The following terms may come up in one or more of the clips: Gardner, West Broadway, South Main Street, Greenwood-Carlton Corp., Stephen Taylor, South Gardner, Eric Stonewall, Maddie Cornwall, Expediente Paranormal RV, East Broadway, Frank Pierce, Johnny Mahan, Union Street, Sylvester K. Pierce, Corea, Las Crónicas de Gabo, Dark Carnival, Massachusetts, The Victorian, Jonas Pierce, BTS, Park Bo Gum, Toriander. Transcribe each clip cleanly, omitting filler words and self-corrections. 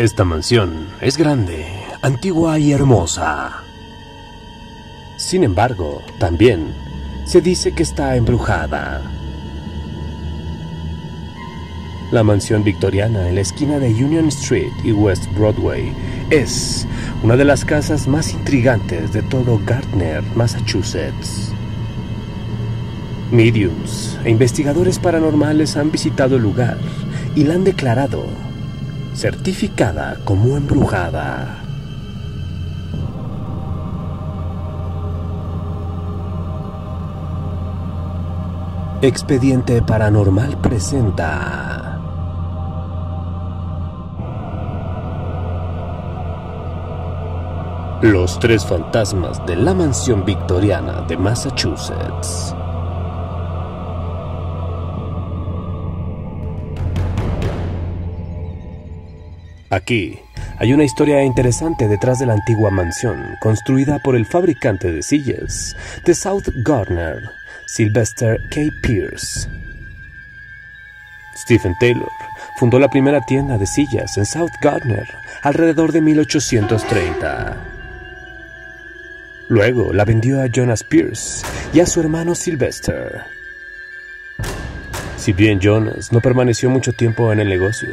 Esta mansión es grande, antigua y hermosa. Sin embargo, también se dice que está embrujada. La mansión victoriana en la esquina de Union Street y West Broadway es una de las casas más intrigantes de todo Gardner, Massachusetts. Mediums e investigadores paranormales han visitado el lugar y la han declarado certificada como embrujada. Expediente Paranormal presenta... Los tres fantasmas de la mansión victoriana de Massachusetts. Aquí hay una historia interesante detrás de la antigua mansión construida por el fabricante de sillas de South Gardner, Sylvester K. Pierce. Stephen Taylor fundó la primera tienda de sillas en South Gardner alrededor de 1830. Luego la vendió a Jonas Pierce y a su hermano Sylvester. Si bien Jonas no permaneció mucho tiempo en el negocio,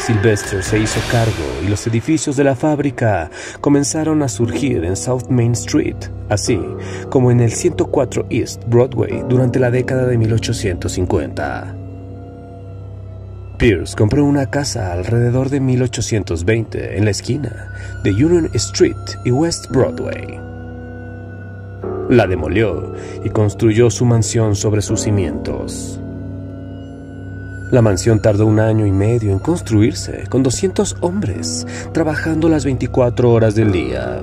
Sylvester se hizo cargo y los edificios de la fábrica comenzaron a surgir en South Main Street, así como en el 104 East Broadway durante la década de 1850. Pierce compró una casa alrededor de 1820 en la esquina de Union Street y West Broadway. La demolió y construyó su mansión sobre sus cimientos. La mansión tardó 1 año y medio en construirse, con 200 hombres trabajando las 24 horas del día.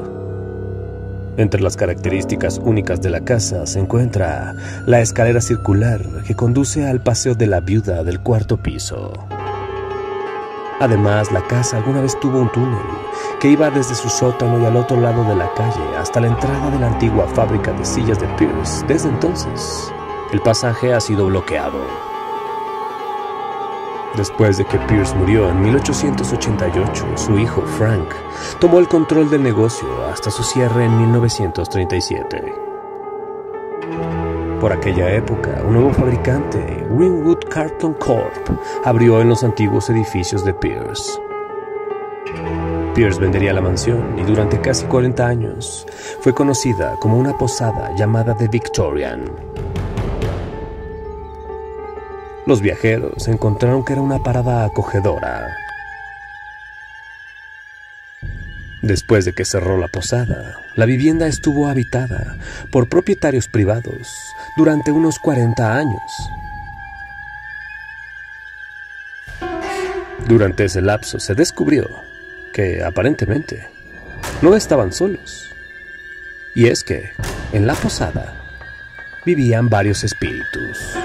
Entre las características únicas de la casa se encuentra la escalera circular que conduce al paseo de la viuda del 4.º piso. Además, la casa alguna vez tuvo un túnel que iba desde su sótano y al otro lado de la calle hasta la entrada de la antigua fábrica de sillas de Pierce. Desde entonces, el pasaje ha sido bloqueado. Después de que Pierce murió en 1888, su hijo Frank tomó el control del negocio hasta su cierre en 1937. Por aquella época, un nuevo fabricante, Greenwood-Carlton Corp., abrió en los antiguos edificios de Pierce. Pierce vendería la mansión y durante casi 40 años fue conocida como una posada llamada The Victorian. Los viajeros encontraron que era una parada acogedora. Después de que cerró la posada, la vivienda estuvo habitada por propietarios privados durante unos 40 años. Durante ese lapso se descubrió que, aparentemente, no estaban solos. Y es que, en la posada, vivían varios espíritus.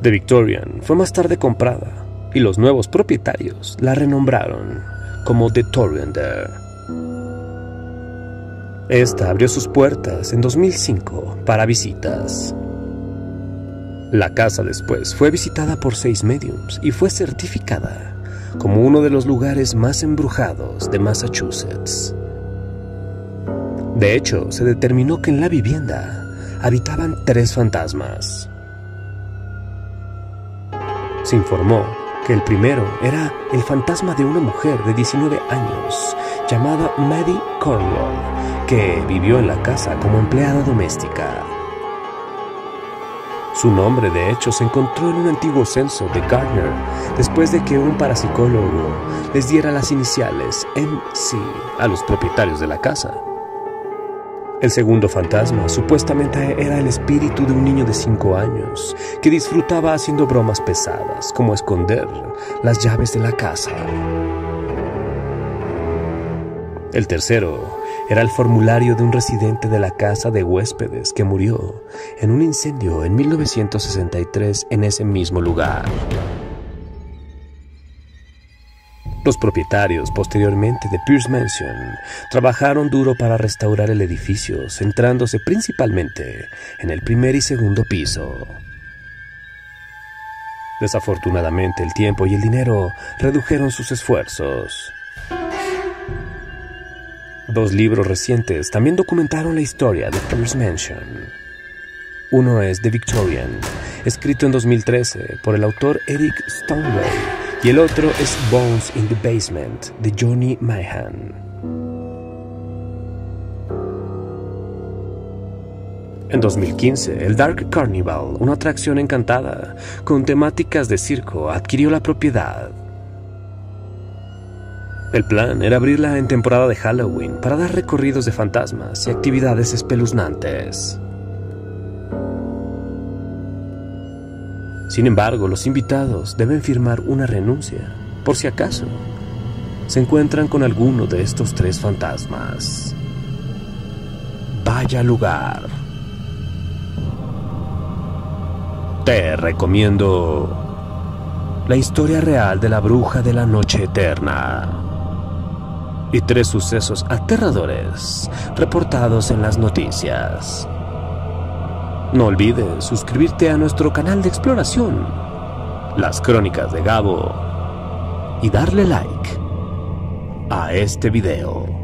The Victorian fue más tarde comprada y los nuevos propietarios la renombraron como The Toriander. Esta abrió sus puertas en 2005 para visitas. La casa después fue visitada por 6 mediums y fue certificada como uno de los lugares más embrujados de Massachusetts. De hecho, se determinó que en la vivienda habitaban 3 fantasmas. Se informó que el primero era el fantasma de una mujer de 19 años llamada Maddie Cornwall, que vivió en la casa como empleada doméstica. Su nombre, de hecho, se encontró en un antiguo censo de Gardner después de que un parapsicólogo les diera las iniciales MC a los propietarios de la casa. El segundo fantasma supuestamente era el espíritu de un niño de 5 años que disfrutaba haciendo bromas pesadas, como esconder las llaves de la casa. El tercero era el formulario de un residente de la casa de huéspedes que murió en un incendio en 1963 en ese mismo lugar. Los propietarios, posteriormente de Pierce Mansion, trabajaron duro para restaurar el edificio, centrándose principalmente en el primer y segundo piso. Desafortunadamente, el tiempo y el dinero redujeron sus esfuerzos. Dos libros recientes también documentaron la historia de Pierce Mansion. Uno es The Victorian, escrito en 2013 por el autor Eric Stonewall, y el otro es Bones in the Basement, de Johnny Mahan. En 2015, el Dark Carnival, una atracción encantada con temáticas de circo, adquirió la propiedad. El plan era abrirla en temporada de Halloween para dar recorridos de fantasmas y actividades espeluznantes. Sin embargo, los invitados deben firmar una renuncia, por si acaso se encuentran con alguno de estos tres fantasmas. Vaya lugar. Te recomiendo la historia real de la bruja de la noche eterna y tres sucesos aterradores reportados en las noticias. No olvides suscribirte a nuestro canal de exploración, Las Crónicas de Gabo, y darle like a este video.